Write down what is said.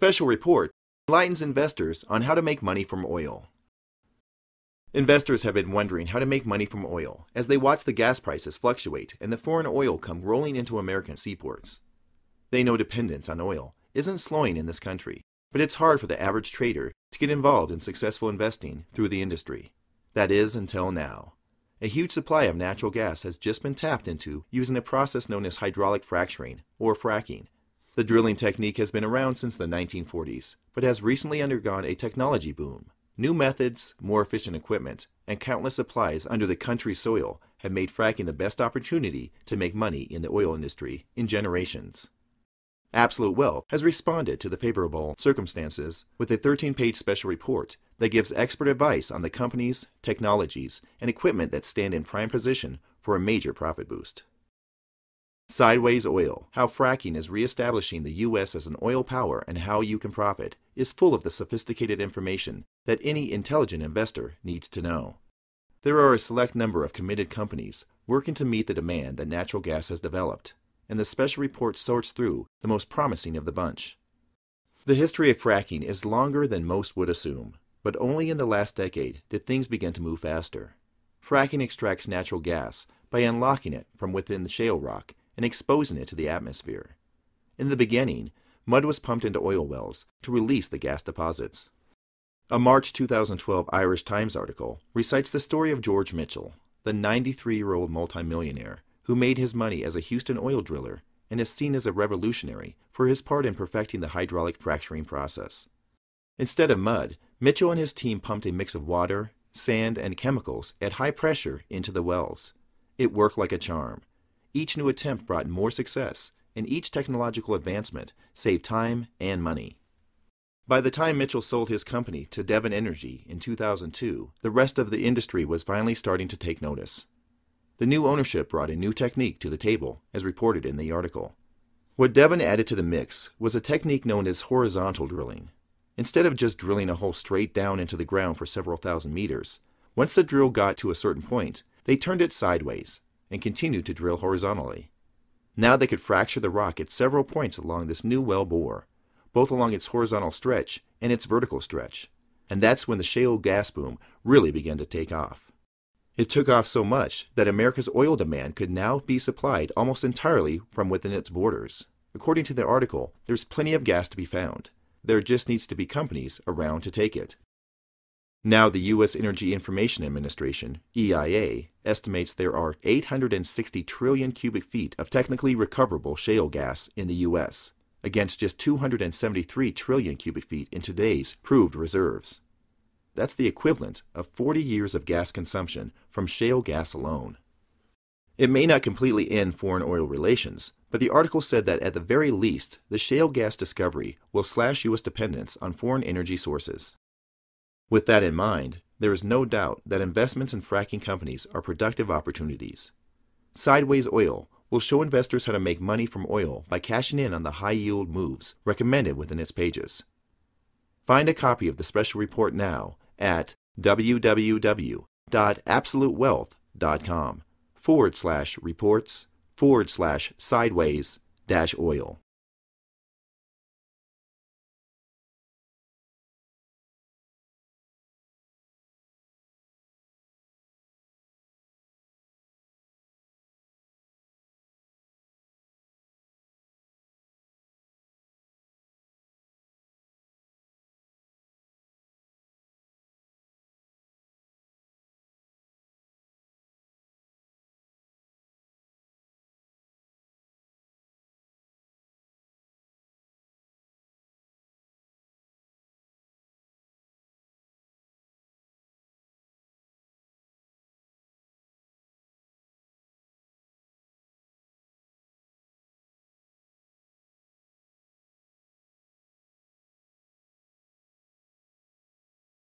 special report enlightens investors on how to make money from oil. Investors have been wondering how to make money from oil as they watch the gas prices fluctuate and the foreign oil come rolling into American seaports. They know dependence on oil isn't slowing in this country, but it's hard for the average trader to get involved in successful investing through the industry. That is, until now. A huge supply of natural gas has just been tapped into using a process known as hydraulic fracturing, or fracking. The drilling technique has been around since the 1940s, but has recently undergone a technology boom. New methods, more efficient equipment, and countless supplies under the country's soil have made fracking the best opportunity to make money in the oil industry in generations. Absolute Wealth has responded to the favorable circumstances with a 13-page special report that gives expert advice on the companies, technologies, and equipment that stand in prime position for a major profit boost. Sideways Oil, How Fracking is Reestablishing the U.S. as an Oil Power and How You Can Profit, is full of the sophisticated information that any intelligent investor needs to know. There are a select number of committed companies working to meet the demand that natural gas has developed, and the special report sorts through the most promising of the bunch. The history of fracking is longer than most would assume, but only in the last decade did things begin to move faster. Fracking extracts natural gas by unlocking it from within the shale rock and exposing it to the atmosphere. In the beginning, mud was pumped into oil wells to release the gas deposits. A March 2012 Irish Times article recites the story of George Mitchell, the 93-year-old multimillionaire who made his money as a Houston oil driller and is seen as a revolutionary for his part in perfecting the hydraulic fracturing process. Instead of mud, Mitchell and his team pumped a mix of water, sand, and chemicals at high pressure into the wells. It worked like a charm. Each new attempt brought more success, and each technological advancement saved time and money. By the time Mitchell sold his company to Devon Energy in 2002, the rest of the industry was finally starting to take notice. The new ownership brought a new technique to the table, as reported in the article. What Devon added to the mix was a technique known as horizontal drilling. Instead of just drilling a hole straight down into the ground for several thousand meters, once the drill got to a certain point, they turned it sideways and continued to drill horizontally. Now they could fracture the rock at several points along this new well bore, both along its horizontal stretch and its vertical stretch. And that's when the shale gas boom really began to take off. It took off so much that America's oil demand could now be supplied almost entirely from within its borders. According to the article, there's plenty of gas to be found. There just needs to be companies around to take it. Now the US Energy Information Administration, EIA, estimates there are 860 trillion cubic feet of technically recoverable shale gas in the US, against just 273 trillion cubic feet in today's proved reserves. That's the equivalent of 40 years of gas consumption from shale gas alone. It may not completely end foreign oil relations, but the article said that at the very least, the shale gas discovery will slash U.S. dependence on foreign energy sources. With that in mind, there is no doubt that investments in fracking companies are productive opportunities. Sideways Oil will show investors how to make money from oil by cashing in on the high-yield moves recommended within its pages. Find a copy of the special report now at www.absolutewealth.com/reports/sideways-oil.